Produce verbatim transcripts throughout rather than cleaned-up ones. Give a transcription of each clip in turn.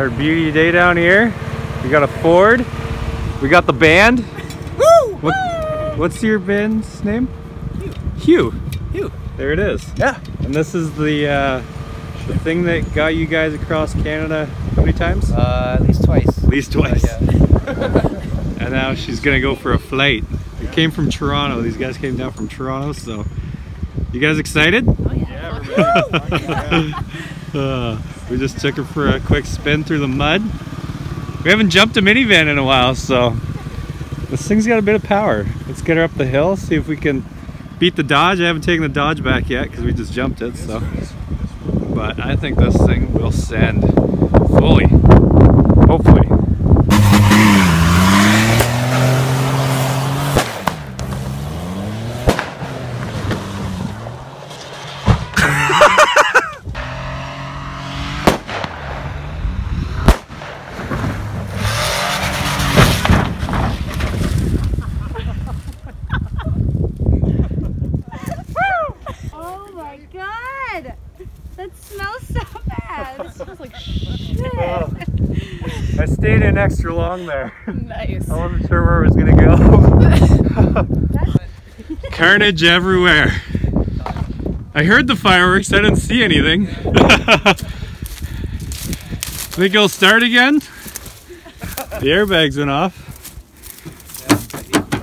Another beauty day down here. We got a Ford. We got the band. Woo! What, what's your band's name? Hugh. Hugh. Hugh. There it is. Yeah. And this is the uh, the thing that got you guys across Canada how many times? Uh, at least twice. At least twice. Uh, yeah. And now she's gonna go for a flight. It came from Toronto. These guys came down from Toronto, so you guys excited? Oh yeah. Yeah, we're ready. Uh, we just took her for a quick spin through the mud. We haven't jumped a minivan in a while, so this thing's got a bit of power. Let's get her up the hill, see if we can beat the Dodge. I haven't taken the Dodge back yet because we just jumped it, so. But I think this thing will send fully, hopefully. That smells so bad. It smells like shit. Well, I stayed in extra long there. Nice. I wasn't sure where it was going to go. Carnage everywhere. I heard the fireworks. I didn't see anything. Think it'll start again? The airbags went off.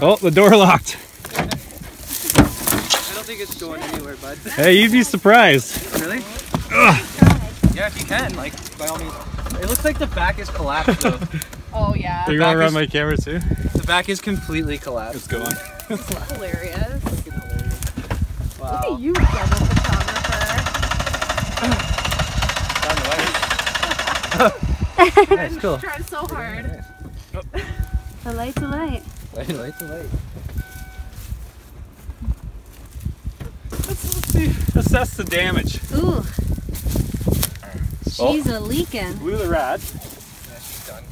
Oh, the door locked. I don't think it's going anywhere, bud. Hey, you'd be surprised. Really? Ugh. Yeah, if you can, like, by all means. It looks like the back is collapsed, though. Oh, yeah. Are you going to run my camera, too? The back is completely collapsed. It's going. It's hilarious. It's hilarious. Wow. Look at you, double photographer. Found the light. Nice, cool. Tried so hard. Nice. Oh. The light's a light. Light, light's a light. Let's, let's see. Assess the damage. Ooh. She's oh. a leaking. Blew the rat. Yeah, she's done.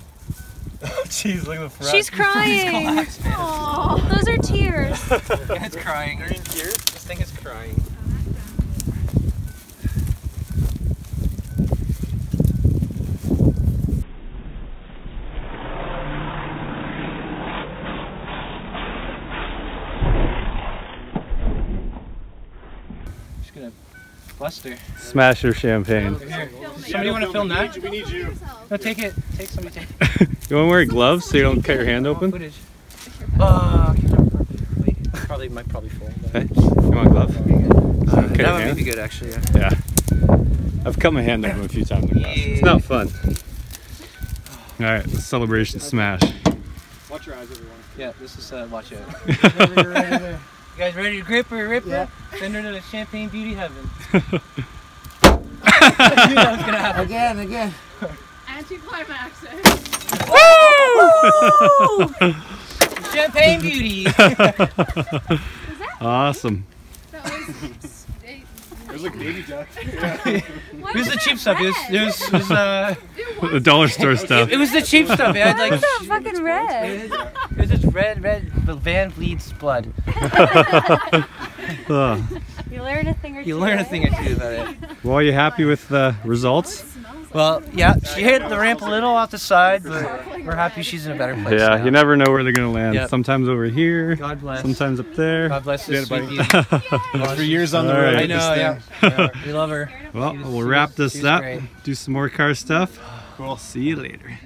Oh, jeez, look at the rat. She's crying. Collapsed, aww, those are tears. Yeah, it's crying. Are you in tears? This thing is crying. Buster. Smash her champagne. Here. Somebody want to film that? We need you. No, take it. Take somebody. Take it. You want to wear gloves so you don't cut your hand open? Uh, probably might probably fall. Hey, you want a glove? Uh, that would hand? Be good, actually. Yeah. Yeah. I've cut my hand open a few times. Yeah. It's not fun. All right, celebration smash. Watch your eyes, everyone. Yeah, this is uh, watch out. You guys ready to grip her, rip her? Yeah. Send her to the champagne beauty heaven. I knew that was gonna happen. Again, again. Anti-climaxes. Woo! Champagne beauty. Was that awesome. That was... It was like baby duck. Yeah. What it was the cheap red? Stuff. It was, it was, it was uh... It was the dollar store stuff. It was the cheap stuff. It was like... That's not fucking red. It was just red, red Van Vliet's blood. You learn a thing or two. You learn a thing or two about it. Well, are you happy with the results? Well, yeah, she hit the ramp a little off the side, but we're happy she's in a better place. Yeah, now. You never know where they're going to land. Yep. Sometimes over here. God bless. Sometimes up there. God bless this sweetie. For years on the road. Right. I know, yeah. Yeah. We love her. Well, we'll wrap this up. Great. Do some more car stuff. Cool. See you later.